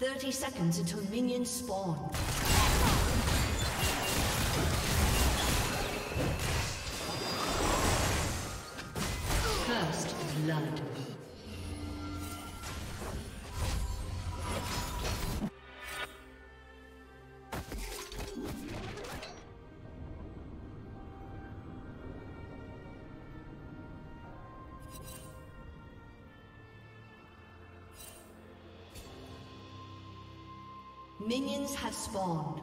30 seconds until minions spawn. First blood. Minions have spawned.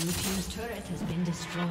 Blue team's turret has been destroyed.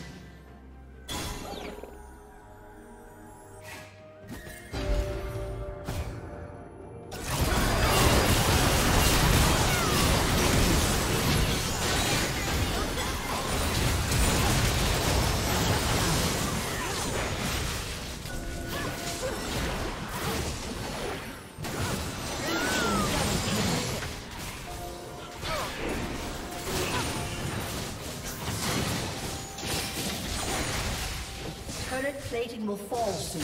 Plating will fall soon.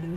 Blue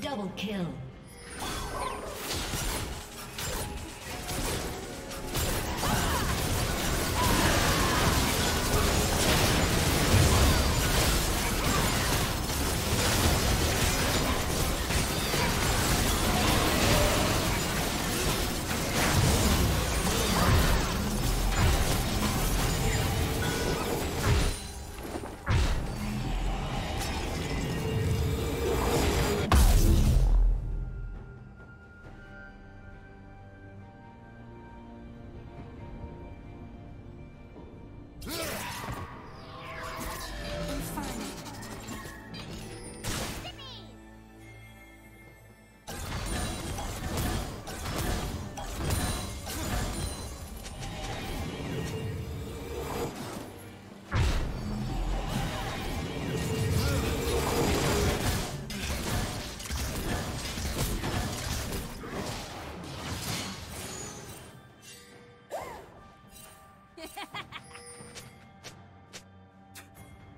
Double kill.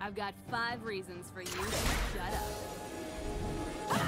I've got 5 reasons for you to shut up.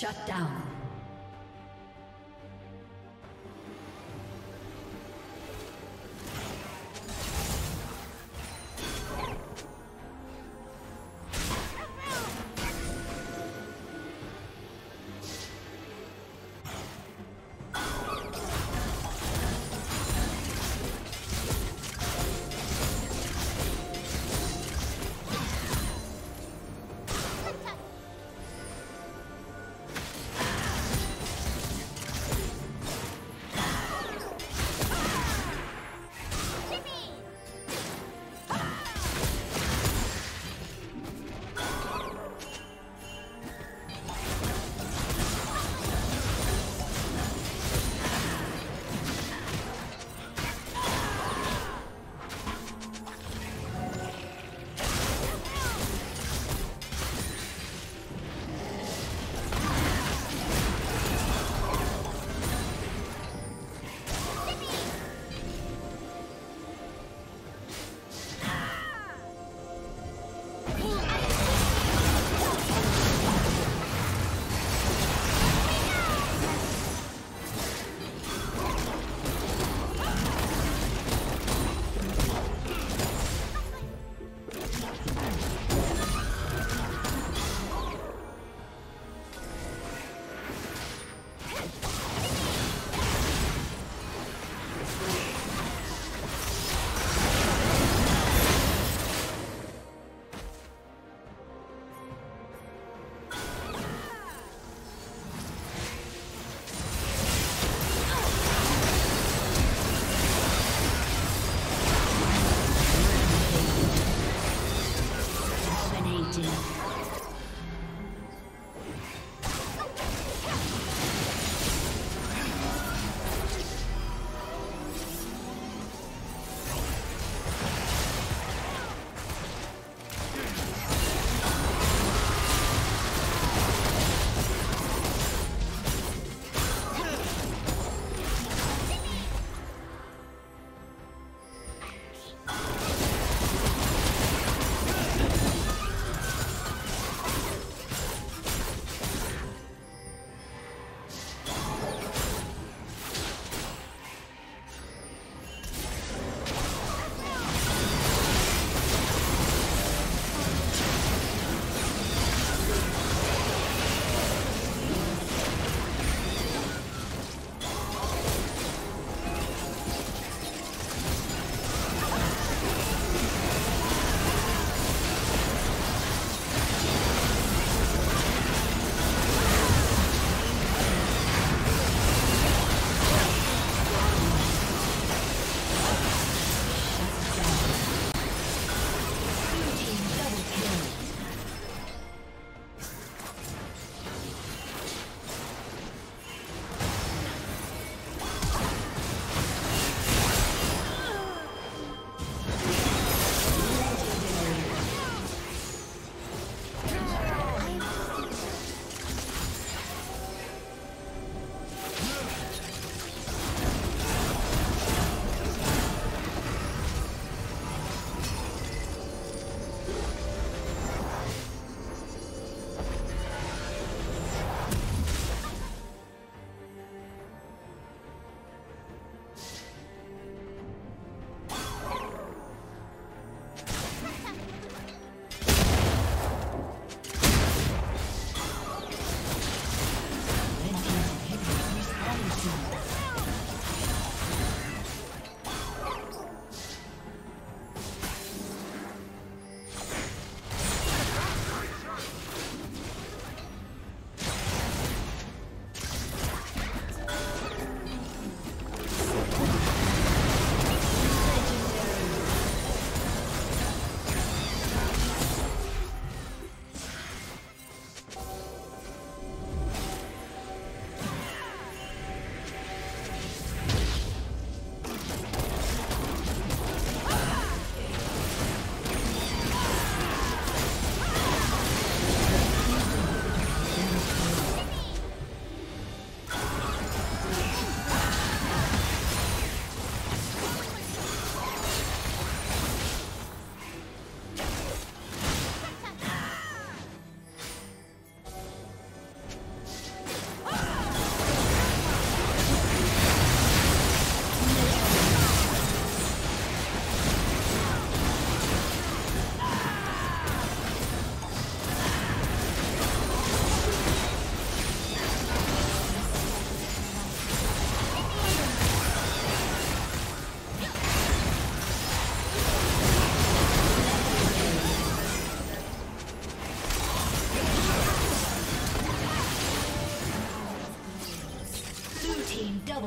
Shut down.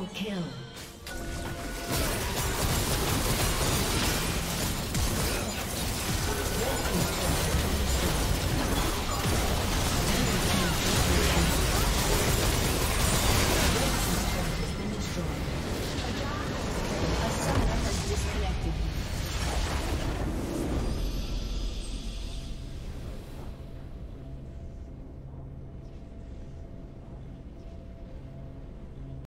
Double kill.